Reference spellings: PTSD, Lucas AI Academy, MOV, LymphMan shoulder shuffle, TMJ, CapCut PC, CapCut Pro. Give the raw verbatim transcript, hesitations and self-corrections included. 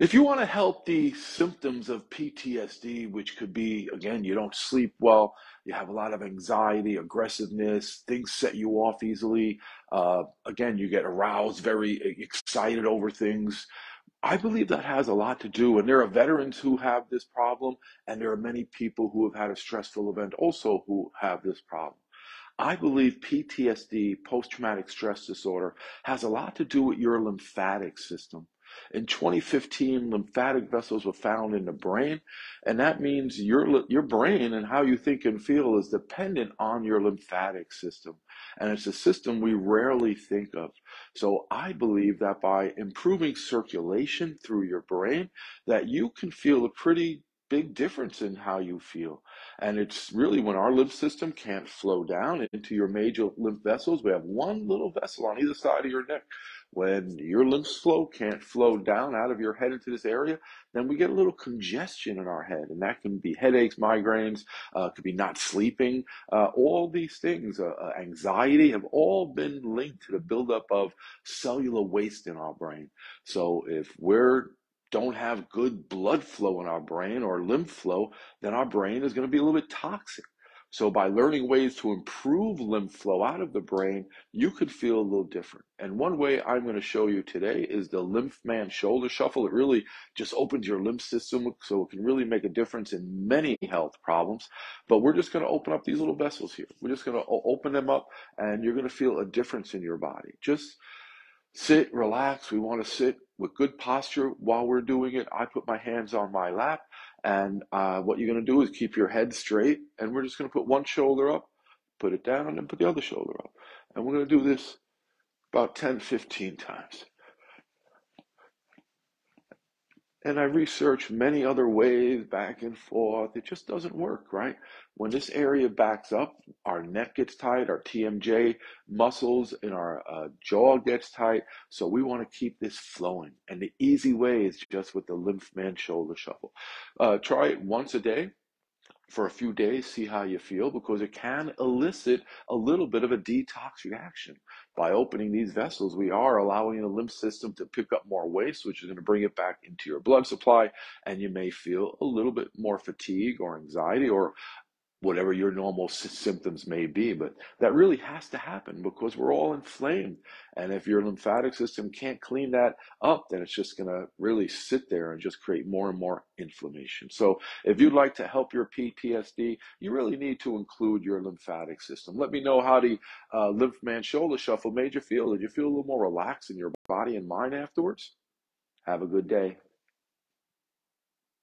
If you want to help the symptoms of P T S D, which could be, again, you don't sleep well, you have a lot of anxiety, aggressiveness, things set you off easily. Uh, again, you get aroused, very excited over things. I believe that has a lot to do, and there are veterans who have this problem, and there are many people who have had a stressful event also who have this problem. I believe P T S D, post-traumatic stress disorder, has a lot to do with your lymphatic system. In twenty fifteen, lymphatic vessels were found in the brain, and that means your, your brain and how you think and feel is dependent on your lymphatic system, and it's a system we rarely think of. So I believe that by improving circulation through your brain, that you can feel a pretty big difference in how you feel. And it's really when our lymph system can't flow down into your major lymph vessels, we have one little vessel on either side of your neck. When your lymph flow can't flow down out of your head into this area, then we get a little congestion in our head, and that can be headaches, migraines, uh, could be not sleeping. Uh, all these things, uh, anxiety, have all been linked to the buildup of cellular waste in our brain. So if we're don't have good blood flow in our brain or lymph flow, then our brain is going to be a little bit toxic. So by learning ways to improve lymph flow out of the brain, you could feel a little different. And one way I'm going to show you today is the LymphMan shoulder shuffle. It really just opens your lymph system, so it can really make a difference in many health problems. But we're just going to open up these little vessels here. We're just going to open them up, and you're going to feel a difference in your body. Just sit, relax. We want to sit with good posture while we're doing it. I put my hands on my lap, and uh, what you're gonna do is keep your head straight, and we're just gonna put one shoulder up, put it down, and then put the other shoulder up. And we're gonna do this about ten, fifteen times. And I researched many other ways back and forth. It just doesn't work, right? When this area backs up, our neck gets tight, our T M J muscles in our uh, jaw gets tight. So we want to keep this flowing. And the easy way is just with the LymphMan shoulder shuffle. Uh, try it once a day for a few days, see how you feel, because it can elicit a little bit of a detox reaction. By opening these vessels, we are allowing the lymph system to pick up more waste, which is going to bring it back into your blood supply, and you may feel a little bit more fatigue or anxiety or whatever your normal symptoms may be. But that really has to happen because we're all inflamed. And if your lymphatic system can't clean that up, then it's just going to really sit there and just create more and more inflammation. So if you'd like to help your P T S D, you really need to include your lymphatic system. Let me know how the uh, LymphMan shoulder shuffle made you feel. Did you feel a little more relaxed in your body and mind afterwards? Have a good day.